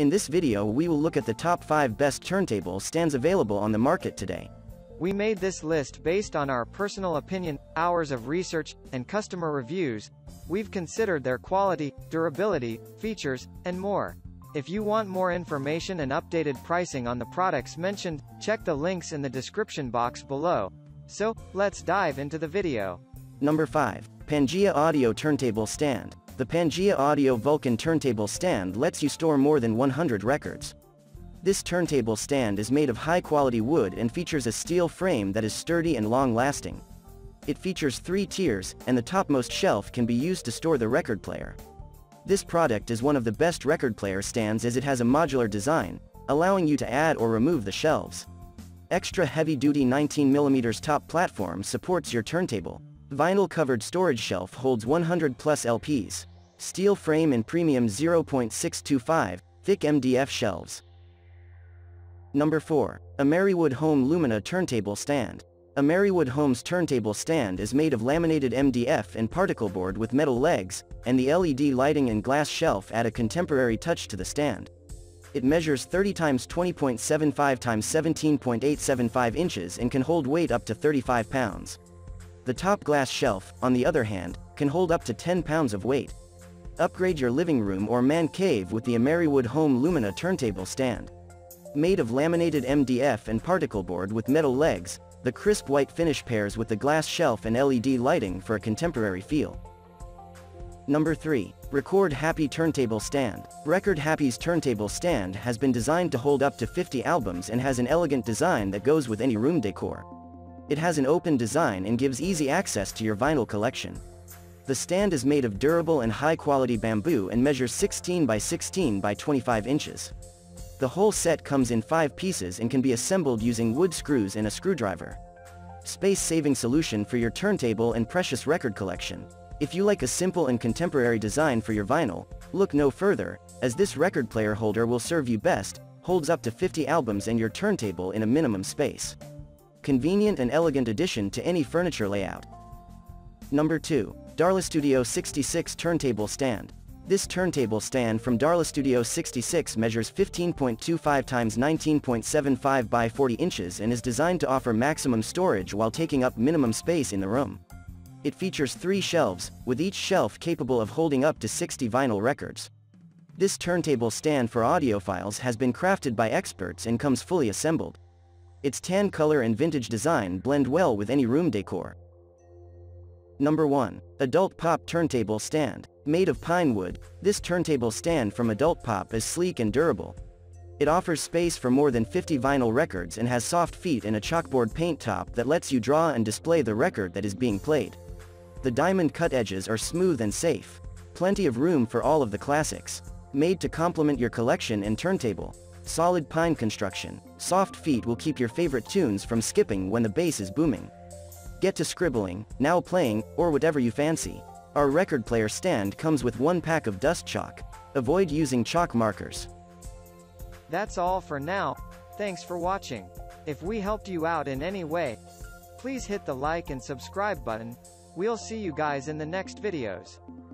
In this video we will look at the top 5 best turntable stands available on the market today. We made this list based on our personal opinion, hours of research, and customer reviews. We've considered their quality, durability, features, and more. If you want more information and updated pricing on the products mentioned, check the links in the description box below. So, let's dive into the video. Number 5. Pangea Audio Turntable Stand. The Pangea Audio Vulcan turntable stand lets you store more than 100 records. This turntable stand is made of high-quality wood and features a steel frame that is sturdy and long-lasting. It features 3 tiers, and the topmost shelf can be used to store the record player. This product is one of the best record player stands as it has a modular design, allowing you to add or remove the shelves. Extra heavy-duty 19mm top platform supports your turntable. Vinyl-covered storage shelf holds 100-plus LPs. Steel frame and premium 0.625, thick MDF shelves. Number 4. Ameriwood Home Lumina Turntable Stand. Ameriwood Home's turntable stand is made of laminated MDF and particle board with metal legs, and the LED lighting and glass shelf add a contemporary touch to the stand. It measures 30 × 20.75 × 17.875 inches and can hold weight up to 35 pounds. The top glass shelf, on the other hand, can hold up to 10 pounds of weight. Upgrade your living room or man cave with the Ameriwood Home Lumina turntable stand. Made of laminated MDF and particle board with metal legs, the crisp white finish pairs with the glass shelf and LED lighting for a contemporary feel. Number 3. Record Happy Turntable Stand. Record Happy's turntable stand has been designed to hold up to 50 albums and has an elegant design that goes with any room decor. It has an open design and gives easy access to your vinyl collection. The stand is made of durable and high-quality bamboo and measures 16 × 16 × 25 inches. The whole set comes in 5 pieces and can be assembled using wood screws and a screwdriver. Space-saving solution for your turntable and precious record collection. If you like a simple and contemporary design for your vinyl, look no further, as this record player holder will serve you best, holds up to 50 albums and your turntable in a minimum space. Convenient and elegant addition to any furniture layout. Number 2. Darla Studio 66 Turntable Stand. This turntable stand from Darla Studio 66 measures 15.25 × 19.75 × 40 inches and is designed to offer maximum storage while taking up minimum space in the room. It features 3 shelves, with each shelf capable of holding up to 60 vinyl records. This turntable stand for audiophiles has been crafted by experts and comes fully assembled. Its tan color and vintage design blend well with any room decor. Number 1. Adult Pop Turntable Stand. Made of pine wood, this turntable stand from Adult Pop is sleek and durable. It offers space for more than 50 vinyl records and has soft feet and a chalkboard paint top that lets you draw and display the record that is being played. The diamond cut edges are smooth and safe. Plenty of room for all of the classics. Made to complement your collection and turntable. Solid pine construction. Soft feet will keep your favorite tunes from skipping when the bass is booming. Get to scribbling, now playing, or whatever you fancy. Our record player stand comes with 1 pack of dust chalk. Avoid using chalk markers. That's all for now. Thanks for watching. If we helped you out in any way, please hit the like and subscribe button. We'll see you guys in the next videos.